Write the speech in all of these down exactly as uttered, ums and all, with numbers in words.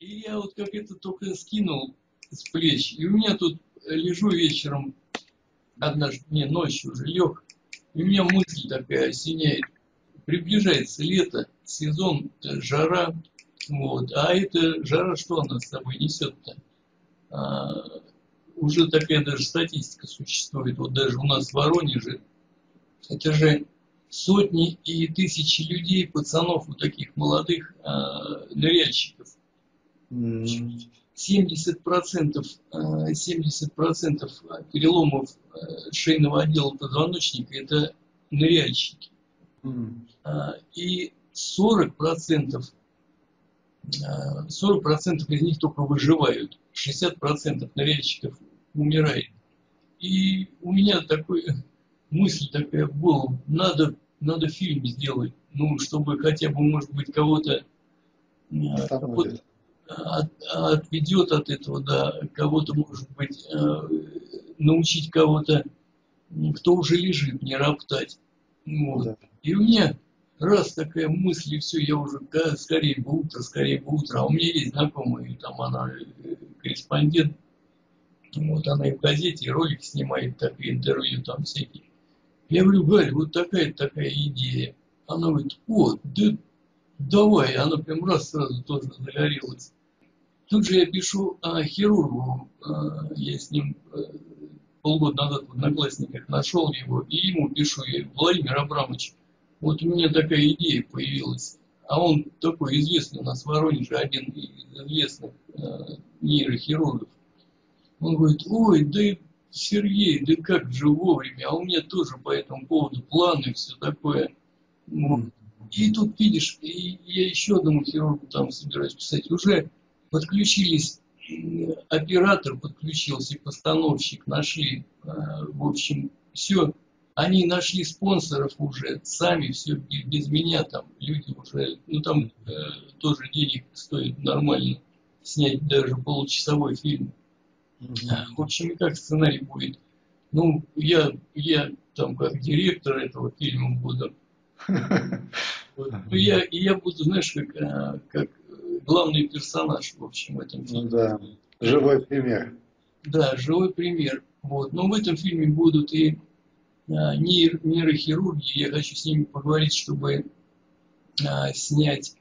И я вот как это только скинул с плеч. И у меня тут лежу вечером, однажды, не, ночью уже лег. И у меня мысль такая осеняет. Приближается лето, сезон, жара. Вот. А эта жара, что она с собой несет-то? А, уже такая даже статистика существует. Вот даже у нас в Воронеже, это же сотни и тысячи людей, пацанов, вот таких молодых а, ныряльщиков. семьдесят процентов, семьдесят процентов переломов шейного отдела позвоночника – это ныряльщики. И сорок процентов, сорок процентов из них только выживают, шестьдесят процентов ныряльщиков умирает. И у меня такой, мысль такая была, надо, надо фильм сделать, ну, чтобы хотя бы, может быть, кого-то кого от, отведет от этого, да, кого-то, может быть, научить кого-то, кто уже лежит, не роптать. Вот. Да. И у меня раз такая мысль, и все, я уже да, скорее бы утро, скорее бы утро. А у меня есть знакомая, там она корреспондент, вот она и в газете, и ролик снимает, так и интервью там всякие. Я говорю, Галь, вот такая-то такая идея. Она говорит, о, да давай, она прям раз сразу тоже загорелась. Тут же я пишу а, хирургу, а, я с ним... полгода назад в Одноклассниках нашел его, и ему пишу, я, Владимир Абрамович, вот у меня такая идея появилась. А он такой известный у нас в Воронеже, один из известных э, нейрохирургов. Он говорит, ой, да Сергей, да как же вовремя, а у меня тоже по этому поводу планы, все такое. Вот. И тут, видишь, и я еще одному хирургу там собираюсь писать, уже подключились. Оператор подключился, постановщик, нашли, в общем, все. Они нашли спонсоров уже, сами все, без меня там, люди уже, ну там э, тоже денег стоит нормально снять даже получасовой фильм. Mm-hmm. В общем, и как сценарий будет. Ну, я, я там как директор этого фильма буду. Я, я буду, знаешь, как... как главный персонаж, в общем, в этом фильме. Да, живой пример. Да, живой пример. Вот. Но в этом фильме будут и а, нейр, нейрохирурги. Я хочу с ними поговорить, чтобы а, снять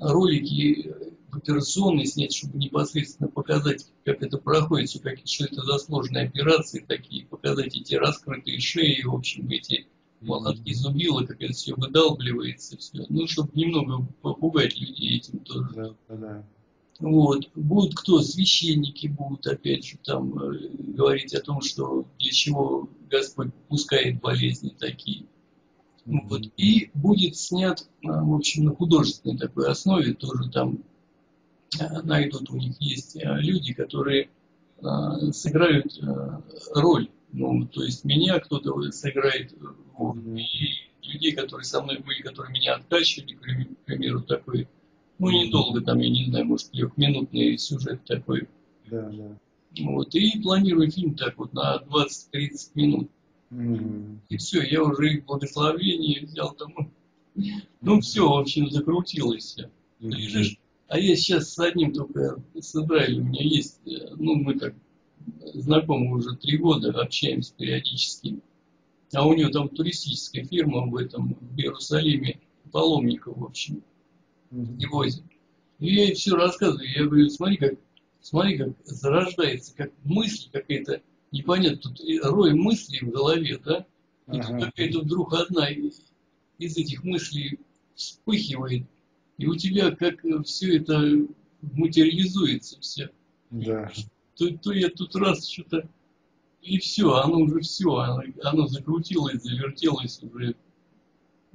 ролики в операционной, снять, чтобы непосредственно показать, как это проходит, все, как, что это за сложные операции такие, показать эти раскрытые шеи, в общем, эти молотки, зубила, как это все выдалбливается, все. Ну, чтобы немного попугать людей этим тоже. Да, да, да. Вот. Будут кто? Священники будут, опять же, там э, говорить о том, что для чего Господь пускает болезни такие. Mm-hmm. Вот. И будет снят, э, в общем, на художественной такой основе, тоже там э, найдут, у них есть э, люди, которые э, сыграют э, роль. Ну, то есть меня кто-то сыграет, вот, и людей, которые со мной были, которые меня откачивали, к примеру, такой, ну, недолго, там, я не знаю, может, трехминутный сюжет такой. Да, да. Вот, и планирую фильм так вот на двадцать-тридцать минут. Mm-hmm. И все, я уже благословение взял тому. Ну, все, в общем, закрутилось все. Mm-hmm. А я сейчас с одним только, с Израилем, у меня есть, ну, мы как знакомы уже три года, общаемся периодически. А у него там туристическая фирма в этом, в Иерусалиме, паломников, в общем, не возит. И я ей все рассказываю, я говорю, смотри, как, смотри, как зарождается, как мысль какая-то, непонятно, тут рой мыслей в голове, да? И ага. Тут какая-то вдруг одна из этих мыслей вспыхивает, и у тебя как все это материализуется все. Да. То, то я тут раз что-то, и все, оно уже все, оно, оно закрутилось, завертелось уже.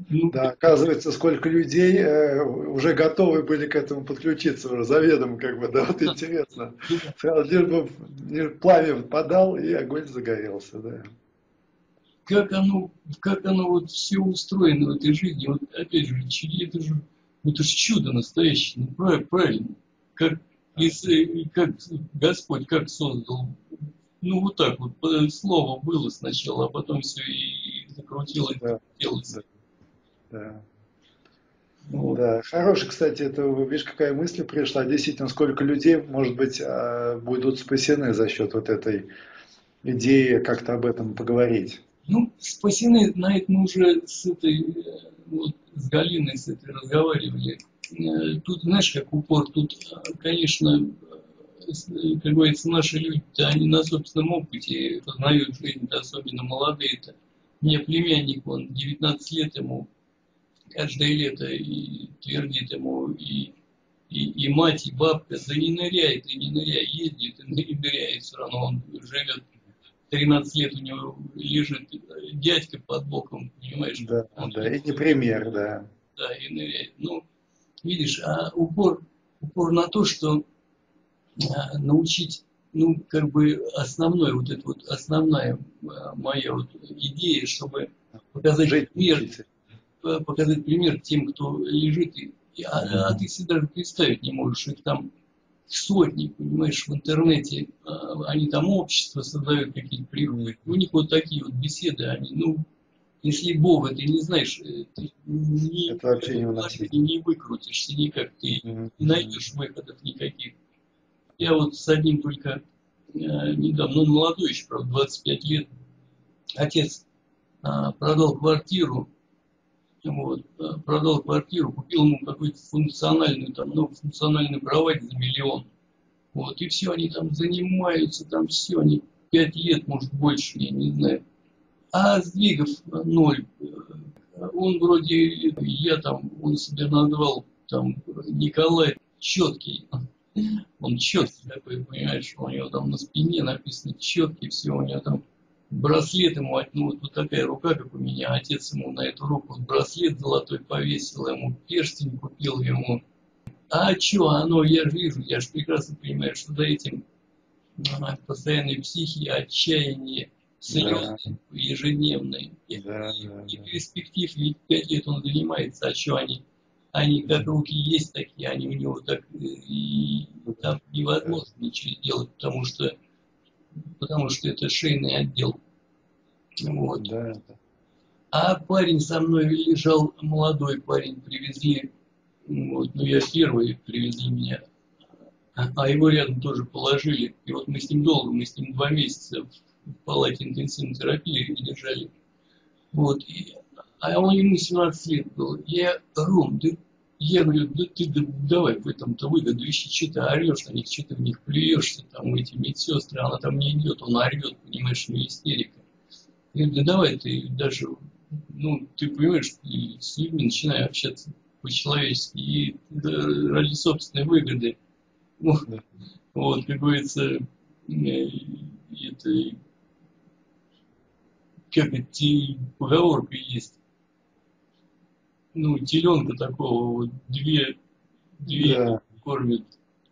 Ну, да, оказывается, сколько людей э, уже готовы были к этому подключиться, заведомо, как бы, да, вот интересно. Сразу пламя подал, и огонь загорелся, да. Как оно, как оно вот все устроено в этой жизни, вот опять же, это же, это же чудо настоящее, ну, правильно, как... Если, как Господь как создал, ну вот так вот, слово было сначала, а потом все и закрутилось, да, и делалось. Да. Да. Ну, да. Хорошая, кстати, это, видишь, какая мысль пришла. Действительно, сколько людей, может быть, будут спасены за счет вот этой идеи как-то об этом поговорить. Ну, спасены, знаете, мы уже с этой, вот, с Галиной с этой разговаривали. Тут, знаешь, как упор, тут, конечно, как говорится, наши люди, они на собственном опыте познают жизнь, особенно молодые-то. У меня племянник, он девятнадцать лет ему, каждое лето и твердит ему, и, и, и мать, и бабка, да не ныряй, ты не ныряй, ездит и ныряет все равно, он живет, тринадцать лет у него лежит дядька под боком, понимаешь? Да, он, да, это не пример, да. Да, и ныряет. Ну, видишь, а упор, упор на то, что научить, ну, как бы основной, вот эта вот основная моя вот идея, чтобы показать жить, пример, показать пример тем, кто лежит, и, а, а ты всегда даже представить не можешь, их там сотни, понимаешь, в интернете, они там общество создают, какие-то приводы, у них вот такие вот беседы, они, ну, если Бога ты не знаешь, ты не, это вообще не, ты не выкрутишься никак, ты mm-hmm. не найдешь выходов никаких. Я вот с одним только э, недавно, он молодой еще, правда, двадцать пять лет, отец э, продал квартиру, вот, э, продал квартиру, купил ему какой-то функциональный, там, ну, функциональный кровать за миллион. Вот, и все, они там занимаются, там все, они пять лет, может, больше, я не знаю. А сдвигов ноль. Он вроде, я там, он себя назвал, там, Николай Четкий. Он четкий такой, понимаешь, у него там на спине написано четкий, все, у него там браслет ему, ну вот, вот такая рука, как у меня, отец ему на эту руку браслет золотой повесил, ему перстень купил ему. А что оно, я же вижу, я же прекрасно понимаю, что за этим постоянной психии, отчаяние, слезы да. ежедневные. Да, и, да, и перспектив, ведь пять лет он занимается, а что они... Они как руки есть такие, они у него так и там невозможно ничего сделать, потому что, потому что это шейный отдел. Вот. Да. А парень со мной лежал, молодой парень, привезли, вот, ну я первый, привезли меня, а его рядом тоже положили. И вот мы с ним долго, мы с ним два месяца в палате интенсивной терапии лежали. Вот. И, а он, ему семнадцать лет было. Я, Ром, да, я говорю, да ты да, давай в этом-то выгоду ищи, что ты орешь на них, что ты в них плюешься, там эти медсестры, она там не идет, он орет, понимаешь, у него истерика. Я говорю, да давай ты даже, ну, ты понимаешь, ты с людьми начинай общаться по-человечески и да, ради собственной выгоды. Вот, вот как говорится, это, как эти поговорка есть. Ну, теленка такого, вот две, две да. кормят.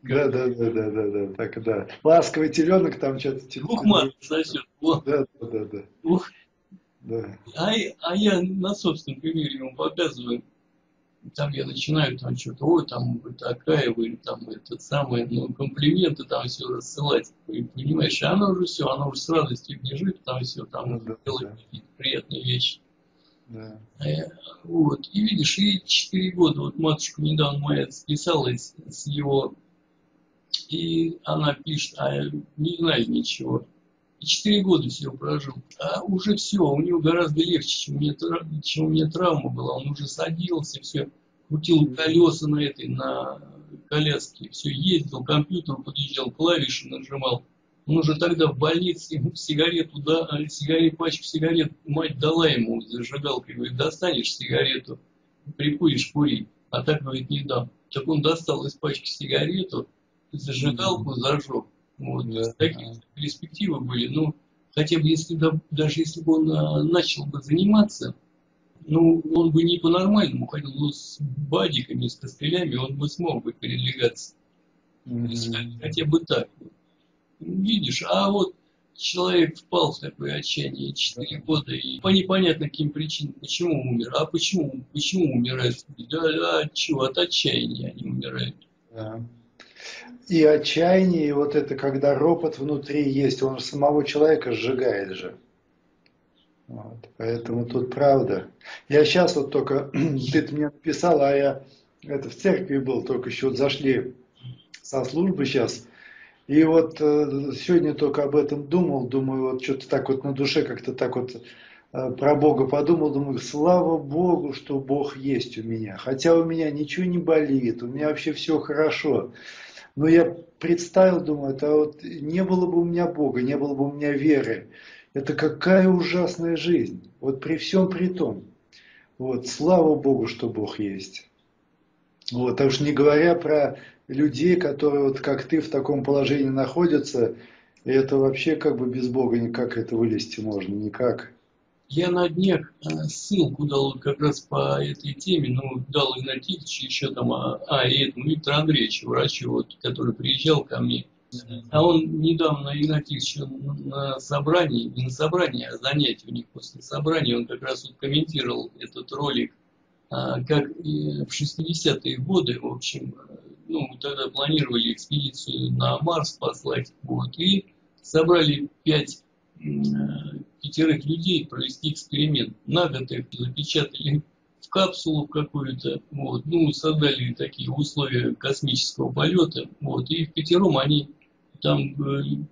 Да, да, да, да, да, да, так, да. Ласковый теленок там что-то... Двух мат сосет. Да, да, да, да. Ух. Да. А, а я на собственном примере ему показываю, там я начинаю там что-то, ой, там вы такая, вы там этот самый, ну, комплименты там все рассылать, понимаешь, а она уже все, она уже с радостью бежит, там все, там ну, да, делает да. какие-то приятные вещи. Да. Вот. И видишь, ей четыре года, вот матушка недавно моя списалась с его, и она пишет, а не знает ничего. И четыре года всего прожил. А уже все, у него гораздо легче, чем у меня, чем у меня травма была. Он уже садился, все, крутил колеса на этой, на коляске, все, ездил, компьютер подъезжал, клавиши нажимал. Он уже тогда в больнице ему сигарету, да, сигарет, пачку сигарет мать дала ему зажигалкой, говорит, достанешь сигарету, прикуришь, кури, а так, говорит, не дам. Так он достал из пачки сигарету, зажигалку зажег. Вот, да. Такие перспективы были. Ну, хотя бы если, да, даже если бы он а, начал бы заниматься, ну, он бы не по-нормальному ходил, но с бадиками, с костылями, он бы смог бы передвигаться. Mm-hmm. Хотя бы так. Видишь, а вот человек впал в такое отчаяние четыре года, и по непонятно каким причинам, почему умер, а почему, почему умирают? Да, от чего? От отчаяния они умирают. Да. И отчаяние, и вот это, когда ропот внутри есть, он самого человека сжигает же. Вот. Поэтому тут правда. Я сейчас вот только, ты мне написал, а я это в церкви был, только еще вот зашли со службы сейчас. И вот сегодня только об этом думал, думаю, вот что-то так вот на душе как-то так вот про Бога подумал, думаю, слава Богу, что Бог есть у меня. Хотя у меня ничего не болит, у меня вообще все хорошо. Но я представил, думаю, это вот не было бы у меня Бога, не было бы у меня веры. Это какая ужасная жизнь. Вот при всем при том. Вот, слава Богу, что Бог есть. Вот, так уж не говоря про людей, которые вот как ты в таком положении находятся, это вообще как бы без Бога никак это вылезти можно, никак. Я на днях ссылку дал как раз по этой теме, ну, дал Игнатьевичу еще там, а, а и этому Виктору Андреевичу, врачу, вот, который приезжал ко мне. А он недавно, Игнатьевич, на собрании, не на собрании, а занятии у них после собрания, он как раз вот комментировал этот ролик, как в шестидесятые годы, в общем, ну, тогда планировали экспедицию на Марс послать, вот, и собрали пять... пятерых людей провести эксперимент. На год их запечатали в капсулу какую-то, вот, ну, создали такие условия космического полета, вот, и в пятером они там,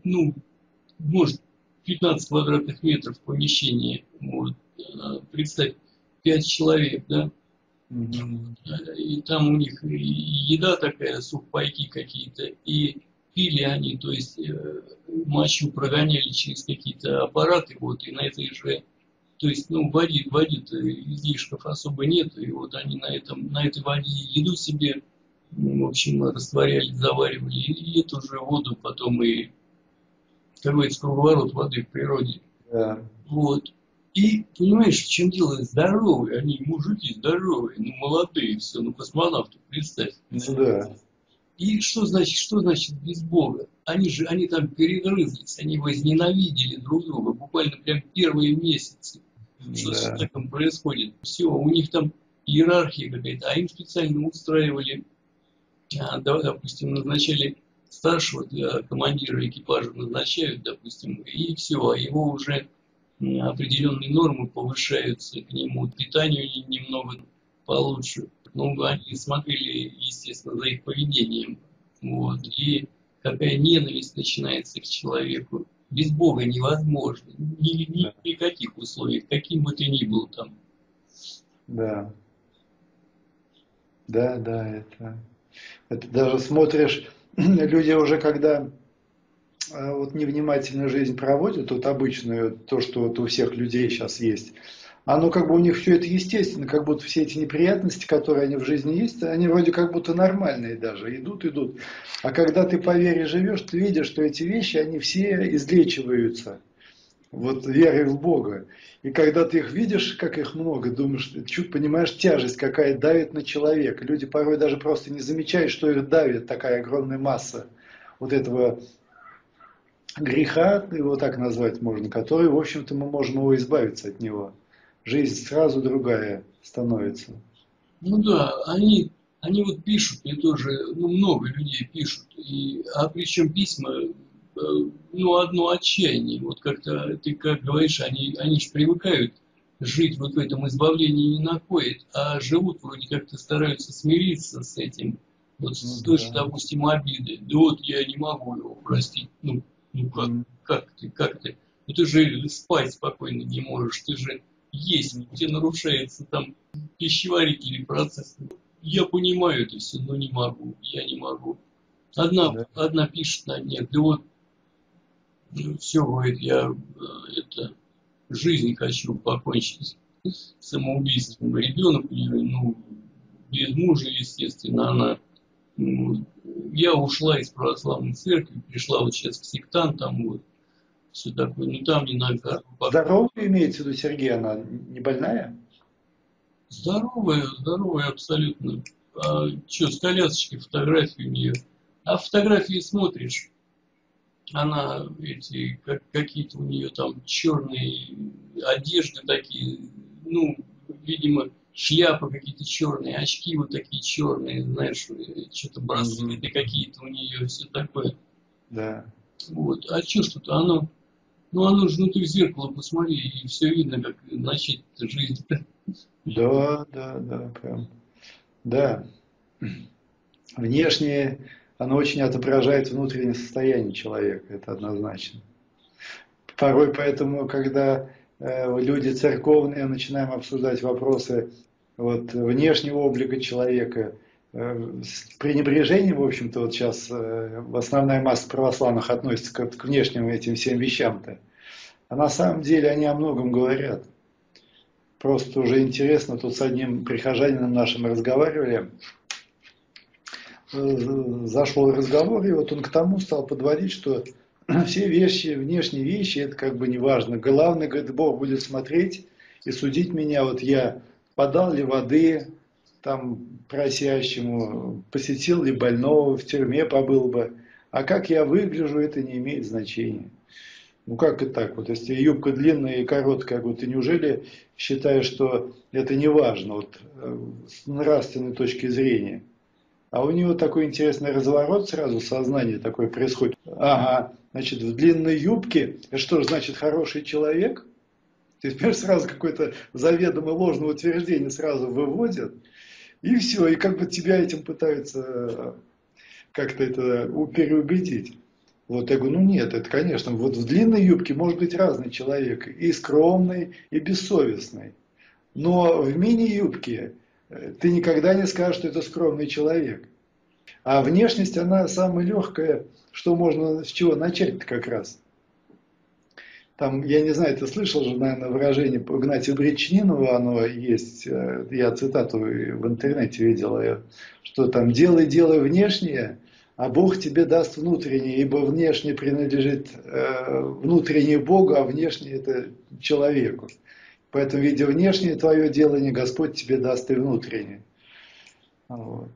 ну, может, пятнадцать квадратных метров помещения, вот, представь, пять человек, да, mm-hmm. И там у них и еда такая, сухпайки какие-то, и пили они, то есть э, мочу прогоняли через какие-то аппараты, вот, и на этой же, то есть, ну, воде, воде-то излишков особо нет, и вот они на, этом, на этой воде еду себе, в общем, растворяли, заваривали, и эту же воду потом, и какой-то сковорот воды в природе. Yeah. Вот. И, понимаешь, в чем дело? Здоровые, они мужики здоровые, ну, молодые, все, ну, космонавты, представь. Yeah. И что значит, что значит без Бога? Они же, они там перегрызлись, они возненавидели друг друга, буквально прям первые месяцы, да. Что с таком происходит. Все, у них там иерархия какая-то, а им специально устраивали, допустим, назначали старшего командира экипажа, назначают, допустим, и все, а его уже определенные нормы повышаются к нему, питанию немного получше. Ну, они смотрели, естественно, за их поведением. Вот. И какая ненависть начинается к человеку. Без Бога невозможно. Ни, ни при каких условиях, каким бы ты ни был там. Да. Да, да, это... Это даже смотришь, люди уже когда вот невнимательно жизнь проводят, вот обычную, то, что вот у всех людей сейчас есть, оно как бы у них все это естественно, как будто все эти неприятности, которые они в жизни есть, они вроде как будто нормальные даже, идут, идут. А когда ты по вере живешь, ты видишь, что эти вещи, они все излечиваются, вот верой в Бога. И когда ты их видишь, как их много, думаешь, понимаешь, тяжесть какая давит на человека. Люди порой даже просто не замечают, что их давит такая огромная масса вот этого греха, его так назвать можно, который, в общем-то, мы можем его избавиться от него. Жизнь сразу другая становится. Ну да, они, они вот пишут, мне тоже, ну, много людей пишут, и, а причем письма, ну, одно отчаяние, вот как-то ты как говоришь, они, они же привыкают жить вот в этом избавлении не находят, а живут вроде как-то стараются смириться с этим, вот ну, с той да. же, допустим, обиды, да вот я не могу его простить, ну, ну как, mm. как ты, как ты, ну ты же спать спокойно не можешь, ты же есть, где нарушается там пищеварительный процесс. Я понимаю это все, но не могу, я не могу. Одна, да. одна пишет на днях, да вот, ну, все, говорит, я это, жизнь хочу покончить самоубийством. Ребенок, ну, без мужа, естественно, она. Ну, я ушла из православной церкви, пришла вот сейчас к сектантам, вот. Все такое, ну там не надо. Здоровая имеется в виду, Сергей, она не больная? Здоровая, здоровая абсолютно. А, что, с колясочкой фотографии у нее. А фотографии смотришь, она эти, как, какие-то у нее там черные одежды такие, ну, видимо, шляпы какие-то черные, очки вот такие черные, знаешь, что-то браслеты какие-то у нее, все такое. Да. Вот, а что что-то оно. Ну, оно же внутри зеркала, посмотри, и все видно, как начать жизнь. Да, да, да, прям. Да. Внешне оно очень отображает внутреннее состояние человека, это однозначно. Порой поэтому, когда э, люди церковные, начинаем обсуждать вопросы вот, внешнего облика человека, э, с пренебрежением, в общем-то, вот сейчас э, основная масса православных относится к, к внешним этим всем вещам-то. А на самом деле они о многом говорят. Просто уже интересно, тут с одним прихожанином нашим разговаривали, э, зашел разговор, и вот он к тому стал подводить, что... Все вещи, внешние вещи, это как бы не важно. Главное, говорит, Бог будет смотреть и судить меня. Вот я подал ли воды там просящему, посетил ли больного, в тюрьме побыл бы. А как я выгляжу, это не имеет значения. Ну как и так? Вот если юбка длинная и короткая, вот, ты неужели считаешь, что это не важно вот, с нравственной точки зрения? А у него такой интересный разворот сразу, сознание такое происходит. Ага, значит, в длинной юбке, что же значит хороший человек? То есть, например, сразу какое-то заведомо ложное утверждение сразу выводят. И все, и как бы тебя этим пытаются как-то это переубедить. Вот я говорю, ну нет, это конечно, вот в длинной юбке может быть разный человек. И скромный, и бессовестный. Но в мини-юбке... Ты никогда не скажешь, что это скромный человек. А внешность, она самая легкая, что можно, с чего начать-то как раз. Там, я не знаю, ты слышал же, наверное, выражение Игнатия Брянчанинова, оно есть, я цитату в интернете видел, что там «делай, делай внешнее, а Бог тебе даст внутреннее, ибо внешне принадлежит э, внутреннее Богу, а внешнее это человеку». Поэтому, видя внешнее твое делание, Господь тебе даст и внутреннее. Вот.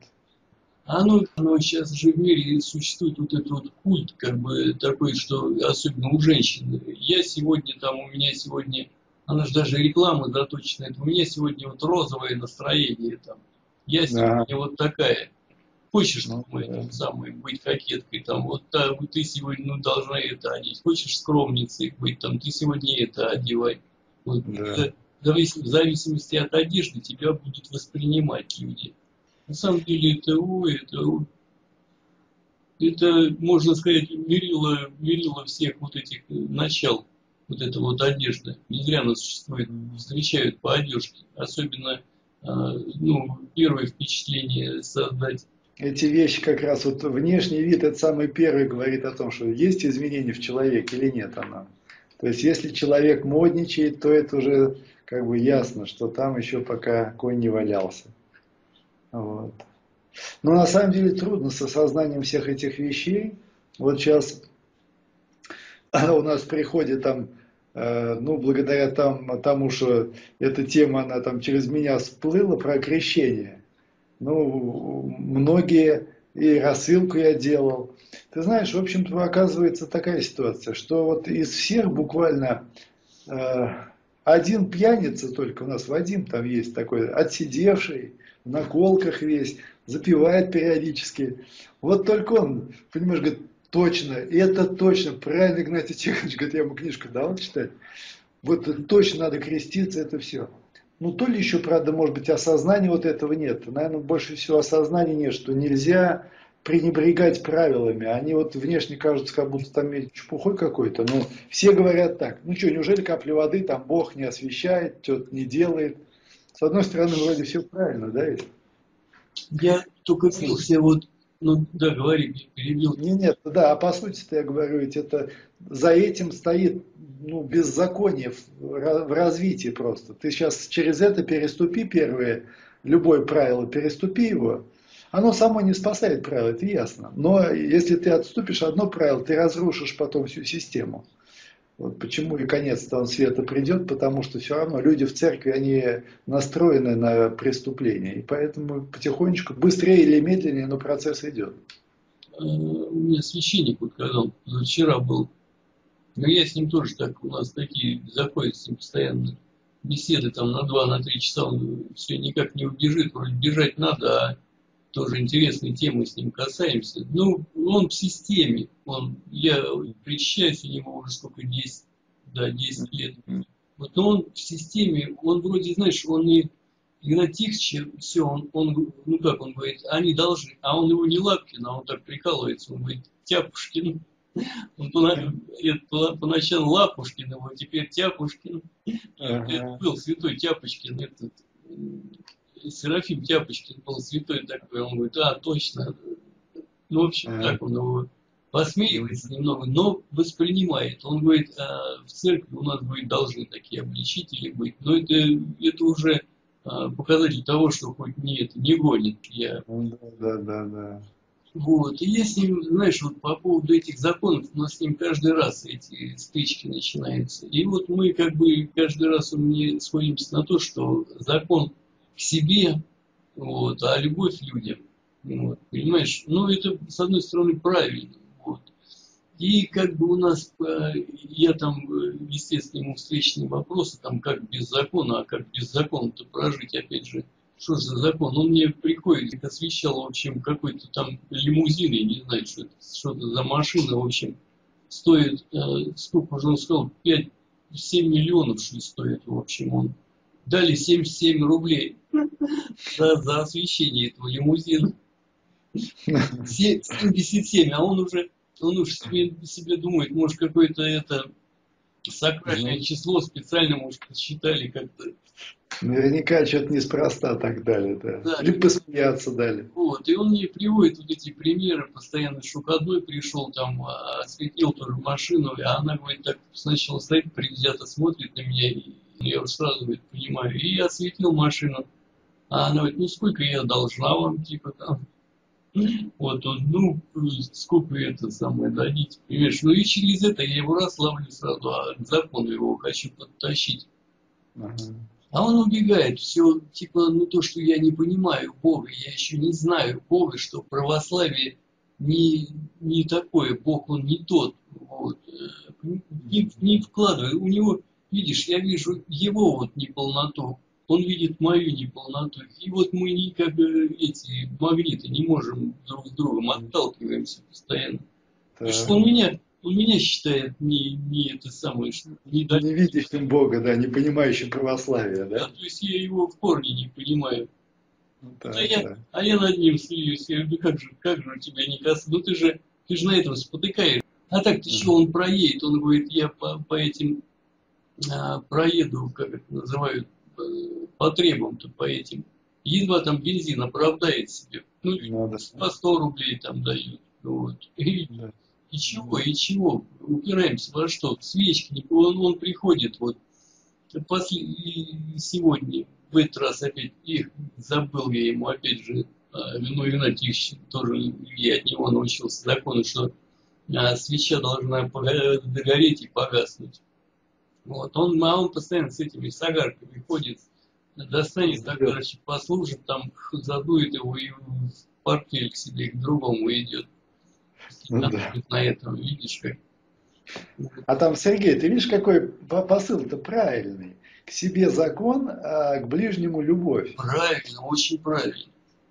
А ну, ну, сейчас же в мире существует вот этот вот культ, как бы такой, что особенно у женщин. Я сегодня, там, у меня сегодня, она же даже реклама заточена, у меня сегодня вот розовое настроение, там, я сегодня да. вот такая. Хочешь ну, там, да. самой, быть кокеткой, там, вот та, ты сегодня ну, должна это одеть. Хочешь скромницей быть, там, ты сегодня это одевай. Вот, да. В зависимости от одежды тебя будут воспринимать люди. На самом деле это, ой, это, это можно сказать, мерило, мерило всех вот этих начал, вот эта вот одежда. Не зря она существует, встречают по одежке. Особенно ну, первое впечатление создать. Эти вещи как раз, вот внешний вид, это самый первый говорит о том, что есть изменения в человеке или нет она. То есть, если человек модничает, то это уже как бы ясно, что там еще пока конь не валялся. Вот. Но на самом деле трудно с осознанием всех этих вещей. Вот сейчас у нас в приходе там, ну, благодаря там, тому, что эта тема, она там через меня всплыла, про крещение. Ну, многие... И рассылку я делал. Ты знаешь, в общем-то, оказывается такая ситуация, что вот из всех буквально э, один пьяница только, у нас Вадим там есть такой, отсидевший, в наколках весь, запивает периодически. Вот только он, понимаешь, говорит, точно, это точно, правильно Игнатий Тихонович, говорит, я ему книжку дал читать. Вот точно надо креститься, это все. Ну, то ли еще, правда, может быть, осознания вот этого нет. Наверное, больше всего осознания нет, что нельзя пренебрегать правилами. Они вот внешне кажутся, как будто там чепухой какой-то. Но все говорят так. Ну, что, неужели капли воды там Бог не освещает, что-то не делает? С одной стороны, вроде все правильно, да? Я только все вот... Ну, да, говори, перебил. Нет, нет, да, а по сути-то я говорю, ведь это за этим стоит ну, беззаконие в, в развитии просто. Ты сейчас через это переступи первое, любое правило, переступи его, оно само не спасает правила, это ясно. Но если ты отступишь одно правило, ты разрушишь потом всю систему. Вот почему и конец-то он света придет, потому что все равно люди в церкви, они настроены на преступление. И поэтому потихонечку, быстрее или медленнее, но процесс идет. У меня священник вот сказал, вчера был, но я с ним тоже так, у нас такие заходят с ним постоянно беседы там на два, на три часа, он все никак не убежит, вроде бежать надо, а тоже интересные темы с ним касаемся. Ну, он в системе. Он, я причащаюсь у него уже сколько, десять да, десять лет. Вот, но он в системе, он вроде, знаешь, он не Игнатихович, все, он, он, ну как он говорит, они должны, а он его не Лапкин, а он так прикалывается, он говорит, Тяпушкин. Он поначалу Лапушкин, а теперь Тяпушкин. Ага. Это был святой Тяпочкин, этот Серафим Тяпочкин был святой такой, он говорит, а, точно. Ну, в общем, ага. Так он его посмеивается немного, но воспринимает. Он говорит, а в церкви у нас, говорит, должны такие обличители быть, но это, это уже а, показатель того, что хоть не это, не гонит. Я... Да, да, да. Вот, и я с ним, знаешь, вот по поводу этих законов, у нас с ним каждый раз эти стычки начинаются. И вот мы как бы каждый раз мы сходимся на то, что закон к себе, вот, а любовь людям, вот, понимаешь? Ну, это, с одной стороны, правильно, вот. И как бы у нас, я там, естественно, ему встречные вопросы, там, как без закона, а как без закона-то прожить, опять же. Что за закон? Он мне приходит, освещал, в общем, какой-то там лимузин, я не знаю, что это, что это за машина, в общем, стоит, э, сколько уже он сказал, пять-семь миллионов, что стоит, в общем, он. Дали семьдесят семь рублей за, за освещение этого лимузина. семьдесят семь, а он уже, он уже себе, себе думает, может, какое-то это сакральное число специально, может, считали как-то. Наверняка что-то неспроста так дали, да. Да. Или посмеяться дали. Вот, и он мне приводит вот эти примеры постоянно, что к одной пришел, там, осветил тоже машину, а она, говорит, так сначала стоит, предвзято смотрит на меня, и я уже сразу, говорит, понимаю, и осветил машину, а она говорит, ну сколько я должна вам, типа, там, вот, он, ну, сколько это самое дадите, понимаешь, ну и через это я его раз ловлю сразу, а к закону его хочу подтащить. Ага. А он убегает, все, типа, ну то, что я не понимаю Бога, я еще не знаю Бога, что православие не, не такое, Бог он не тот, вот, не, не вкладывает. У него, видишь, я вижу его вот неполноту, он видит мою неполноту, и вот мы никак эти магниты не можем друг с другом, отталкиваемся постоянно. Да. Что у меня... Он меня считает не, не это самое, что не, не видящим Бога, да, не понимающим православия, да? Да, то есть я его в корне не понимаю. Ну, так, а, да. я, а я над ним смеюсь. Я говорю, как же, как же у тебя не касается? Ну ты же, ты же на этом спотыкаешь. А так ты mm-hmm. что, он проедет? Он говорит, я по, по этим а, проеду, как это называют, по требам-то, по этим. Едва там бензин оправдает себе. Ну, надо, по сто рублей там дают. Вот. Да. И чего, и чего? Упираемся во что? В свечки. Он, он приходит вот после, сегодня, в этот раз опять, их забыл я ему, опять же, ну, Игнатий тоже, я от него научился закону, что а, свеча должна догореть и погаснуть. Вот. Он, а он постоянно с этими сагарками ходит, достанет сагарочек, послужит, там задует его и в портфель к себе, к другому идет. Ну, да. На этом, видишь, как... А там, Сергей, ты видишь, какой посыл-то правильный? К себе закон, а к ближнему любовь. Правильно, очень правильно.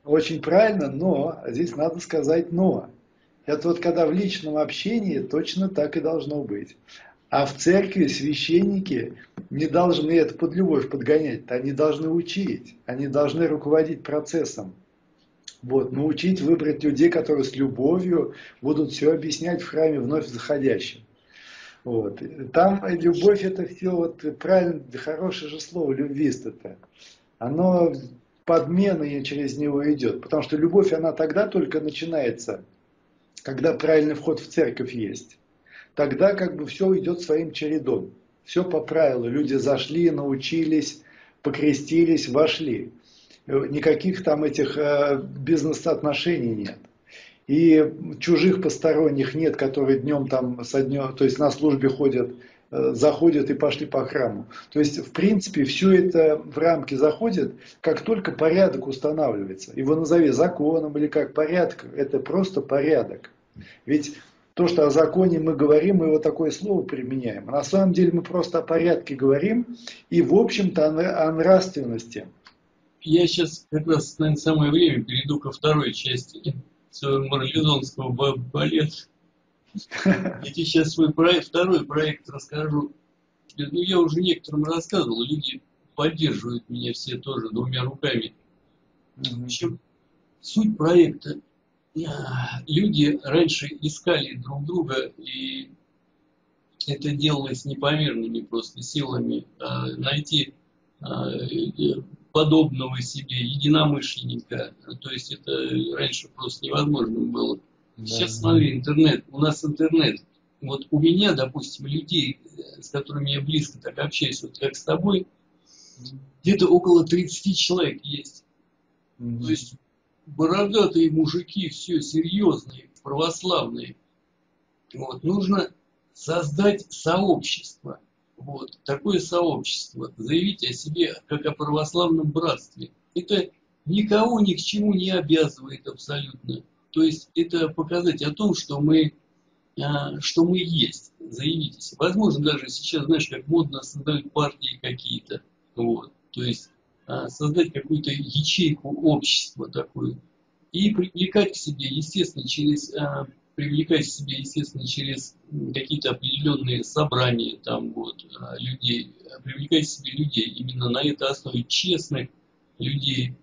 Очень правильно, но здесь надо сказать «но». Это вот когда в личном общении точно так и должно быть. А в церкви священники не должны это под любовь подгонять. Они должны учить, они должны руководить процессом. Вот, научить выбрать людей, которые с любовью будут все объяснять в храме вновь заходящим. Вот. Там любовь, это все вот правильно, хорошее же слово, любвист-то. Оно подмена через него идет. Потому что любовь, она тогда только начинается, когда правильный вход в церковь есть. Тогда как бы все идет своим чередом. Все по правилу. Люди зашли, научились, покрестились, вошли. Никаких там этих бизнес-отношений нет. И чужих посторонних нет, которые днем там, со днем, то есть на службе ходят, заходят и пошли по храму. То есть, в принципе, все это в рамки заходит, как только порядок устанавливается. Его назови законом или как порядок, это просто порядок. Ведь то, что о законе мы говорим, мы вот такое слово применяем. На самом деле мы просто о порядке говорим и, в общем-то, о нравственности. Я сейчас как раз на самое время перейду ко второй части своего марлезонского балета. Я тебе сейчас свой проект, второй проект расскажу. Ну, я уже некоторым рассказывал, люди поддерживают меня все тоже двумя руками. В общем, суть проекта. Люди раньше искали друг друга, и это делалось непомерными просто силами. Найти подобного себе единомышленника, то есть это раньше просто невозможно было. Сейчас, смотри, интернет, у нас интернет. Вот у меня, допустим, людей, с которыми я близко так общаюсь, вот как с тобой, где-то около тридцати человек есть. Mm-hmm. То есть бородатые мужики, все серьезные, православные. Вот, нужно создать сообщество. Вот, такое сообщество. Заявить о себе как о православном братстве. Это никого ни к чему не обязывает абсолютно. То есть это показать о том, что мы, что мы есть, заявитесь. Возможно, даже сейчас, знаешь, как модно создают партии какие-то. Вот. То есть создать какую-то ячейку общества такую. И привлекать к себе, естественно, через, привлекать к себе, естественно, через какие-то определенные собрания там, вот, людей. Привлекать к себе людей именно на этой основе честных людей,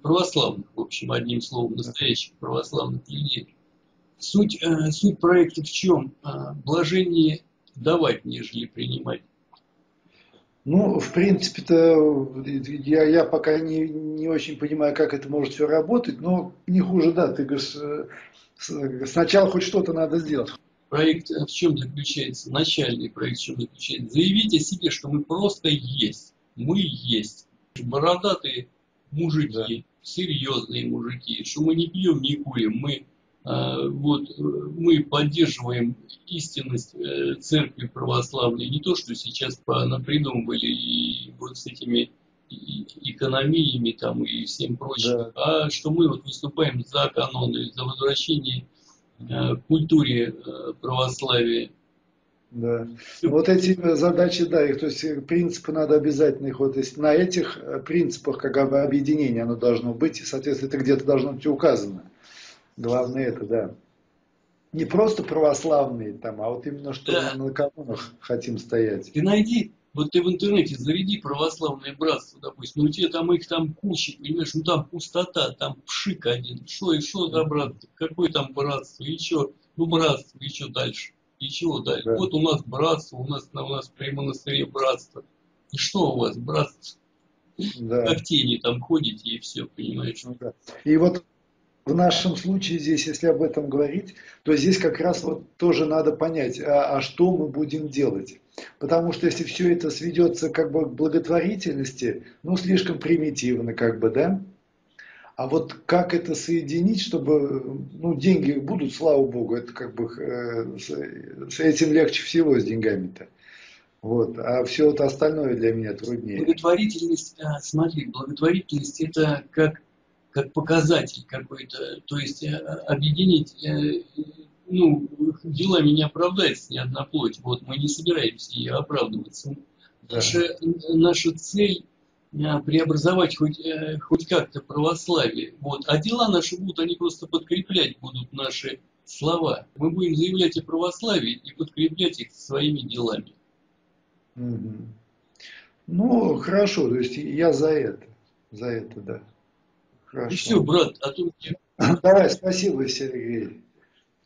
православных, в общем, одним словом, настоящих православных людей. Суть, э, суть проекта в чем? Блажение давать, нежели принимать. Ну, в принципе-то, я, я пока не, не очень понимаю, как это может все работать, но не хуже, да, ты говоришь, сначала хоть что-то надо сделать. Проект в чем заключается? Начальный проект в чем заключается? Заявить о себе, что мы просто есть. Мы есть. Бородатые мужики, да. Серьезные мужики, что мы не пьем, не курим, мы... Вот, мы поддерживаем истинность церкви православной, не то, что сейчас напридумывали и вот с этими экономиями там и всем прочим, да. А что мы вот выступаем за каноны, за возвращение к культуре православия. Да. Вот эти задачи, да, их, то есть принципы надо обязательно их, вот, на этих принципах как бы объединение оно должно быть, и, соответственно, это где-то должно быть указано. Главное это, да. Не просто православные там, а вот именно что да. Мы на канонах хотим стоять. Ты найди, вот ты в интернете заведи православное братство, допустим, ну у тебя там их там куча, понимаешь, ну там пустота, там пшик один, что и что за братство, какое там братство, и что, ну братство, и что дальше, и чего дальше. Да. Вот у нас братство, у нас, у нас при монастыре братство, и что у вас братство, да. Как тени там ходите и все, понимаешь. Да. И вот в нашем случае здесь, если об этом говорить, то здесь как раз вот тоже надо понять, а, а что мы будем делать. Потому что если все это сведется как бы к благотворительности, ну слишком примитивно как бы, да? А вот как это соединить, чтобы, ну деньги будут, слава богу, это как бы э, с этим легче всего с деньгами-то. Вот, а все вот остальное для меня труднее. Благотворительность, смотри, благотворительность это как как показатель какой-то, то есть объединить, ну, делами не оправдается ни одна плоть, вот мы не собираемся ее оправдываться. Да. Наша, наша цель преобразовать хоть, хоть как-то православие, вот, а дела наши будут, они просто подкреплять будут наши слова. Мы будем заявлять о православии и подкреплять их своими делами. Угу. Ну, хорошо, то есть я за это, за это, да. Хорошо. И все, брат, а то мне... Давай, спасибо, Сергей,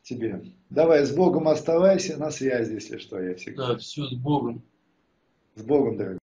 тебе. Давай, с Богом оставайся, на связи, если что, я всегда. Да, все, с Богом. С Богом, дорогой.